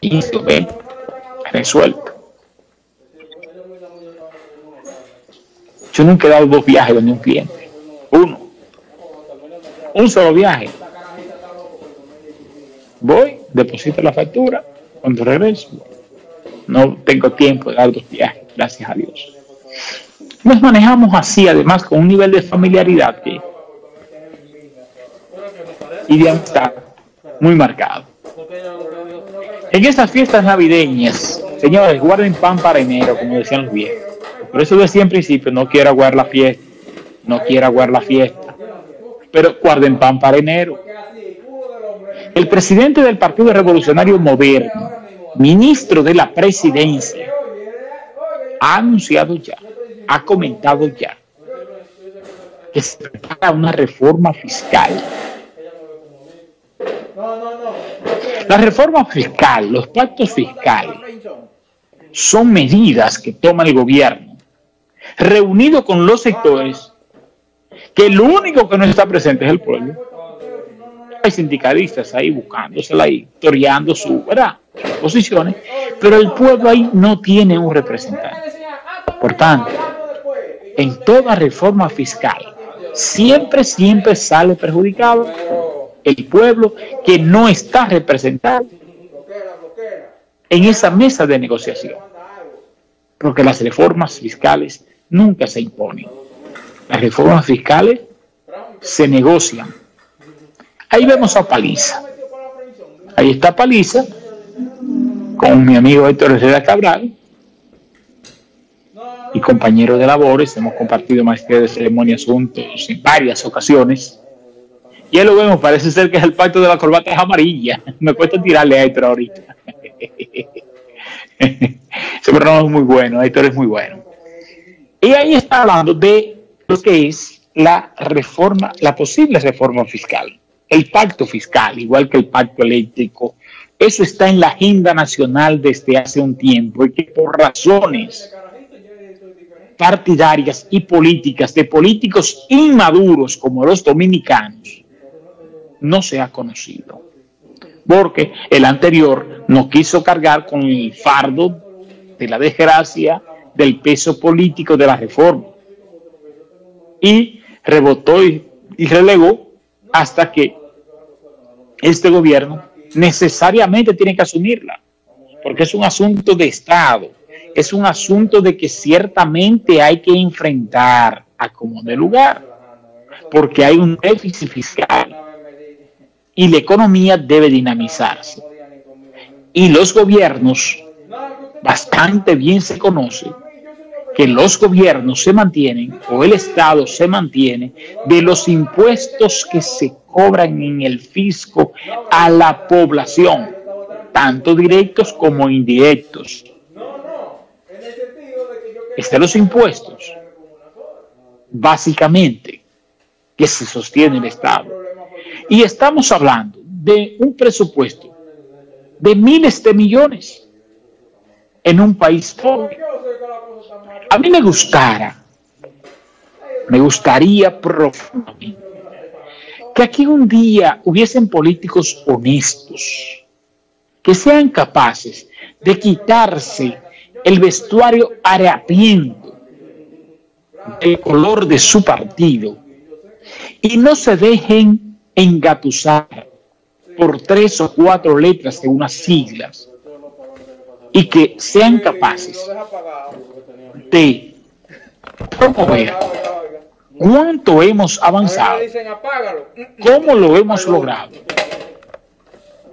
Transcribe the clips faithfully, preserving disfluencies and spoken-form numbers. y se ve resuelto. Yo nunca he dado dos viajes donde un cliente. Uno. Un solo viaje. Voy, deposito la factura, cuando regreso. No tengo tiempo de dar dos viajes, gracias a Dios. Nos manejamos así, además, con un nivel de familiaridad que, y de amistad muy marcado. En estas fiestas navideñas, señores, guarden pan para enero, como decían los viejos. Por eso decía en principio, no quiero aguar la fiesta, no quiero aguar la fiesta, pero guarden pan para enero. El presidente del Partido Revolucionario Moderno, ministro de la presidencia, ha anunciado ya, ha comentado ya, que se prepara una reforma fiscal. La reforma fiscal, los pactos fiscales, son medidas que toma el gobierno, reunido con los sectores, que el único que no está presente es el pueblo. Hay sindicalistas ahí buscándosela, ahí toreando sus posiciones, pero el pueblo ahí no tiene un representante. Por tanto, en toda reforma fiscal, siempre, siempre sale perjudicado el pueblo que no está representado en esa mesa de negociación, porque las reformas fiscales nunca se imponen. Las reformas fiscales se negocian. Ahí vemos a Paliza. Ahí está Paliza con mi amigo Héctor Herrera Cabral y compañero de labores. Hemos compartido maestría de ceremonia juntos en varias ocasiones. Y ahí lo vemos, parece ser que es el pacto de la corbata es amarilla. Me cuesta tirarle a Héctor ahorita. Ese programa es muy bueno, Héctor es muy bueno. Y ahí está hablando de lo que es la reforma, la posible reforma fiscal. El pacto fiscal, igual que el pacto eléctrico, eso está en la agenda nacional desde hace un tiempo y que por razones partidarias y políticas de políticos inmaduros como los dominicanos, no se ha conocido. Porque el anterior no quiso cargar con el fardo de la desgracia del peso político de la reforma. Y rebotó y, y relegó hasta que este gobierno necesariamente tiene que asumirla, porque es un asunto de Estado, es un asunto de que ciertamente hay que enfrentar a como de lugar, porque hay un déficit fiscal y la economía debe dinamizarse. Y los gobiernos, bastante bien se conoce que los gobiernos se mantienen o el Estado se mantiene de los impuestos que se cobran en el fisco a la población, tanto directos como indirectos. Están los impuestos, básicamente, que se sostiene el Estado. Y estamos hablando de un presupuesto de miles de millones en un país pobre. A mí me gustara, me gustaría profundamente que aquí un día hubiesen políticos honestos que sean capaces de quitarse el vestuario harapiento del color de su partido y no se dejen engatusar por tres o cuatro letras de unas siglas y que sean capaces de promover cuánto hemos avanzado, cómo lo hemos logrado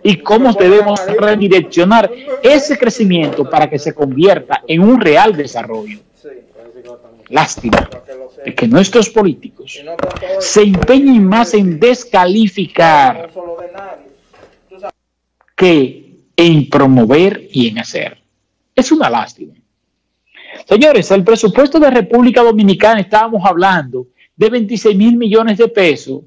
y cómo debemos redireccionar ese crecimiento para que se convierta en un real desarrollo. Lástima de que nuestros políticos se empeñen más en descalificar que en promover y en hacer. Es una lástima. Señores, el presupuesto de República Dominicana, estábamos hablando de veintiséis mil millones de pesos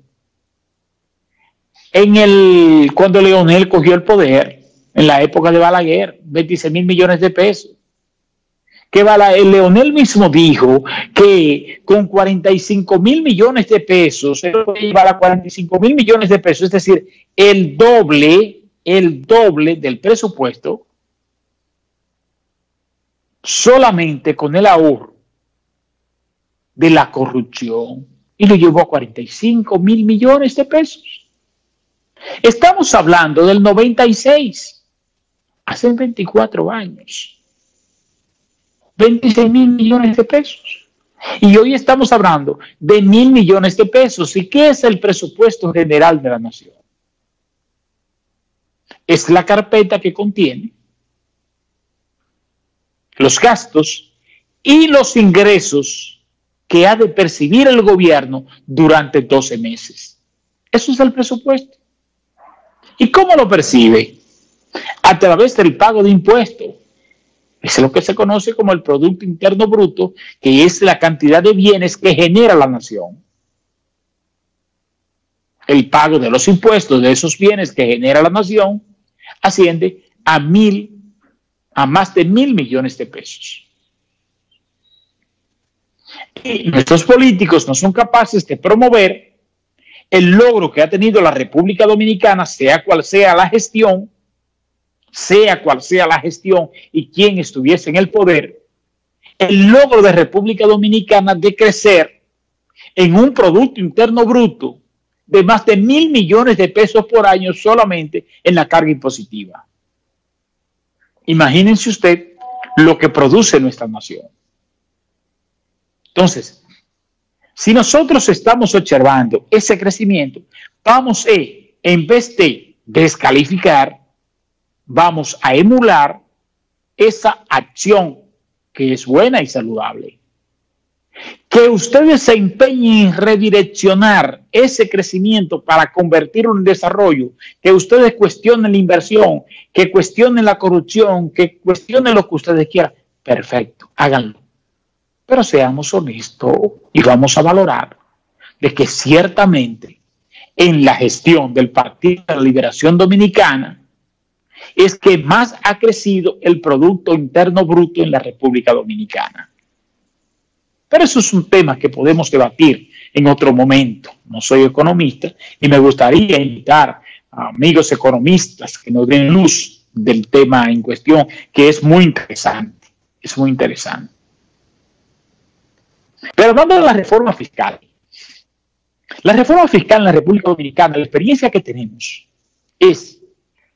en el, cuando Leonel cogió el poder, en la época de Balaguer, veintiséis mil millones de pesos. Que Balaguer, Leonel mismo dijo que con cuarenta y cinco mil millones de pesos, él iba a cuarenta y cinco mil millones de pesos, es decir, el doble, el doble del presupuesto solamente con el ahorro de la corrupción, y lo llevó a cuarenta y cinco mil millones de pesos. Estamos hablando del noventa y seis, hace veinticuatro años. veintiséis mil millones de pesos. Y hoy estamos hablando de mil millones de pesos. ¿Y qué es el presupuesto general de la nación? Es la carpeta que contiene los gastos y los ingresos que ha de percibir el gobierno durante doce meses. Eso es el presupuesto. ¿Y cómo lo percibe? A través del pago de impuestos. Es lo que se conoce como el Producto Interno Bruto, que es la cantidad de bienes que genera la nación. El pago de los impuestos de esos bienes que genera la nación asciende a mil, a más de mil millones de pesos. Y nuestros políticos no son capaces de promover el logro que ha tenido la República Dominicana, sea cual sea la gestión, sea cual sea la gestión y quien estuviese en el poder, el logro de República Dominicana de crecer en un Producto Interno Bruto de más de mil millones de pesos por año solamente en la carga impositiva. Imagínense usted lo que produce nuestra nación. Entonces, si nosotros estamos observando ese crecimiento, vamos a, en vez de descalificar, vamos a emular esa acción que es buena y saludable. Que ustedes se empeñen en redireccionar ese crecimiento para convertirlo en desarrollo, que ustedes cuestionen la inversión, que cuestionen la corrupción, que cuestionen lo que ustedes quieran. Perfecto, háganlo. Pero seamos honestos y vamos a valorar de que ciertamente en la gestión del Partido de la Liberación Dominicana es que más ha crecido el Producto Interno Bruto en la República Dominicana. Pero eso es un tema que podemos debatir en otro momento. No soy economista y me gustaría invitar a amigos economistas que nos den luz del tema en cuestión, que es muy interesante, es muy interesante. Pero hablando de la reforma fiscal, la reforma fiscal en la República Dominicana, la experiencia que tenemos es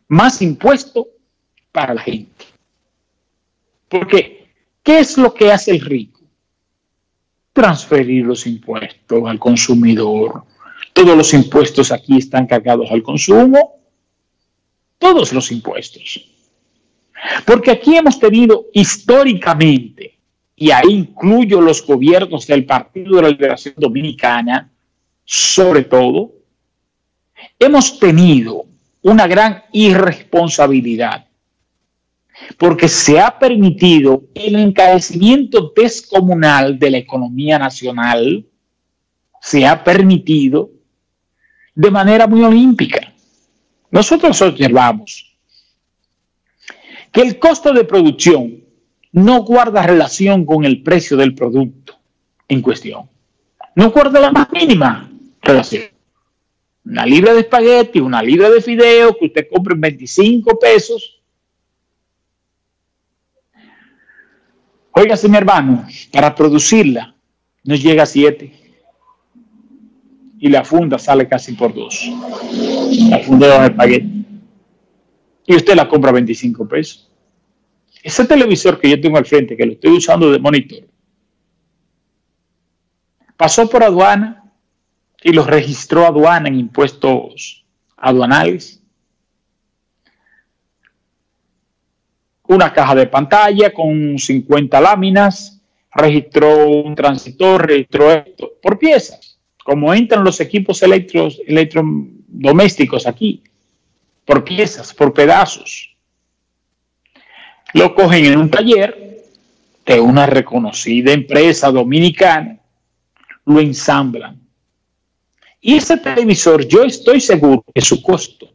más impuesto para la gente. ¿Por qué? ¿Qué es lo que hace el rico? Transferir los impuestos al consumidor. Todos los impuestos aquí están cargados al consumo. Todos los impuestos. Porque aquí hemos tenido históricamente, y ahí incluyo los gobiernos del Partido de la Liberación Dominicana, sobre todo, hemos tenido una gran irresponsabilidad, porque se ha permitido el encarecimiento descomunal de la economía nacional, se ha permitido de manera muy olímpica. Nosotros observamos que el costo de producción no guarda relación con el precio del producto en cuestión, no guarda la más mínima relación. Una libra de espagueti, una libra de fideo que usted compre en veinticinco pesos. Óigase, mi hermano, para producirla nos llega a siete. Y la funda sale casi por dos. La funda de los espagueti. Y usted la compra a veinticinco pesos. Ese televisor que yo tengo al frente, que lo estoy usando de monitor, pasó por aduana y los registró aduana en impuestos aduanales. Una caja de pantalla con cincuenta láminas, registró un transitor, registró esto, por piezas, como entran los equipos electros, electrodomésticos aquí, por piezas, por pedazos. Lo cogen en un taller de una reconocida empresa dominicana, lo ensamblan. Y ese televisor, yo estoy seguro que su costo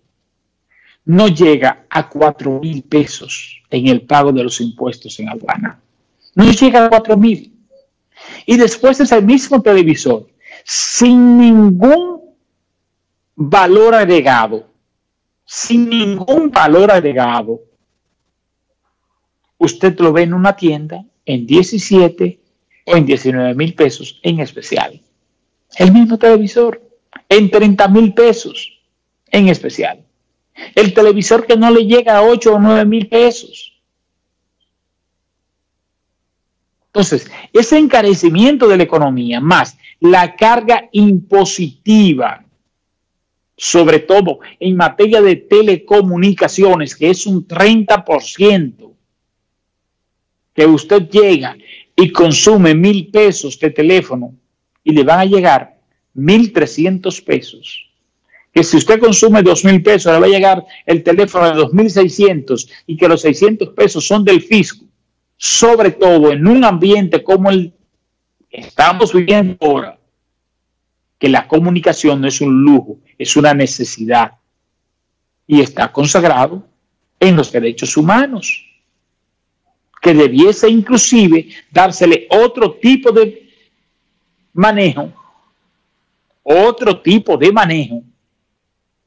no llega a cuatro mil pesos en el pago de los impuestos en aduana. No llega a cuatro mil. Y después ese mismo televisor, sin ningún valor agregado, sin ningún valor agregado, usted lo ve en una tienda en diecisiete o en diecinueve mil pesos en especial. El mismo televisor en treinta mil pesos en especial. El televisor que no le llega a ocho o nueve mil pesos. Entonces, ese encarecimiento de la economía más la carga impositiva, sobre todo en materia de telecomunicaciones, que es un treinta por ciento, que usted llega y consume mil pesos de teléfono y le van a llegar mil trescientos pesos. Que si usted consume dos mil pesos, le va a llegar el teléfono de dos mil seiscientos y que los seiscientos pesos son del fisco. Sobre todo en un ambiente como el que estamos viviendo ahora, que la comunicación no es un lujo, es una necesidad y está consagrado en los derechos humanos, que debiese inclusive dársele otro tipo de manejo, otro tipo de manejo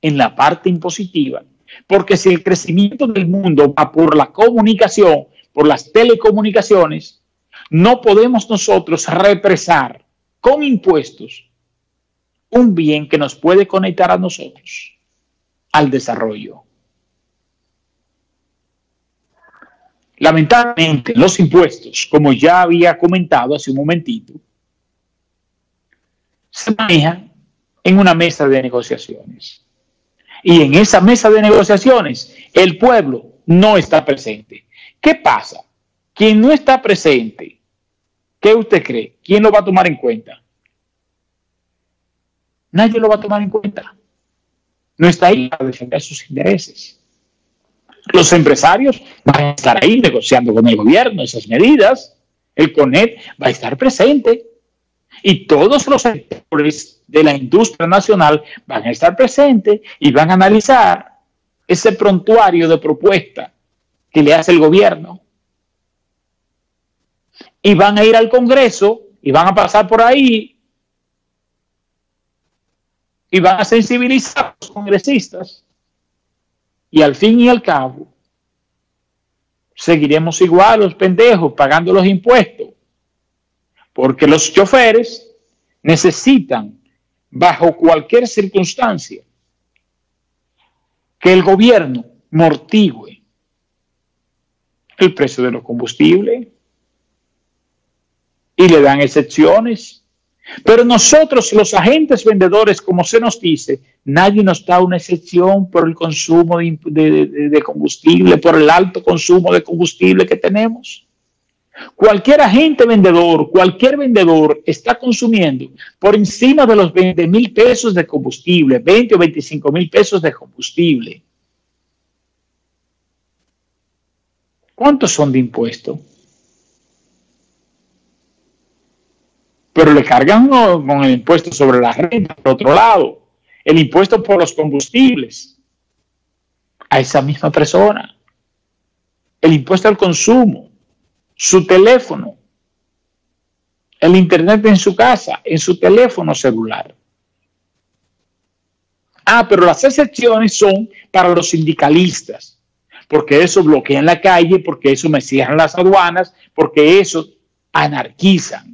en la parte impositiva, porque si el crecimiento del mundo va por la comunicación, por las telecomunicaciones, no podemos nosotros represar con impuestos un bien que nos puede conectar a nosotros al desarrollo. Lamentablemente, los impuestos, como ya había comentado hace un momentito, se manejan en una mesa de negociaciones. Y en esa mesa de negociaciones, el pueblo no está presente. ¿Qué pasa? Quien no está presente, ¿qué usted cree? ¿Quién lo va a tomar en cuenta? Nadie lo va a tomar en cuenta. No está ahí para defender sus intereses. Los empresarios van a estar ahí negociando con el gobierno esas medidas. El CONED va a estar presente. Y todos los sectores de la industria nacional van a estar presentes y van a analizar ese prontuario de propuesta que le hace el gobierno, y van a ir al Congreso, y van a pasar por ahí, y van a sensibilizar a los congresistas, y al fin y al cabo, seguiremos igual los pendejos pagando los impuestos, porque los choferes necesitan, bajo cualquier circunstancia, que el gobierno mortigue el precio de los combustibles y le dan excepciones, pero nosotros los agentes vendedores, como se nos dice, nadie nos da una excepción por el consumo de, de, de combustible, por el alto consumo de combustible que tenemos. Cualquier agente vendedor, cualquier vendedor está consumiendo por encima de los veinte mil pesos de combustible, veinte o veinticinco mil pesos de combustible. ¿Cuántos son de impuestos? Pero le cargan con el impuesto sobre la renta, por otro lado, el impuesto por los combustibles a esa misma persona, el impuesto al consumo, su teléfono, el internet en su casa, en su teléfono celular. Ah, pero las excepciones son para los sindicalistas, porque eso bloquean la calle, porque eso me cierran las aduanas, porque eso anarquizan.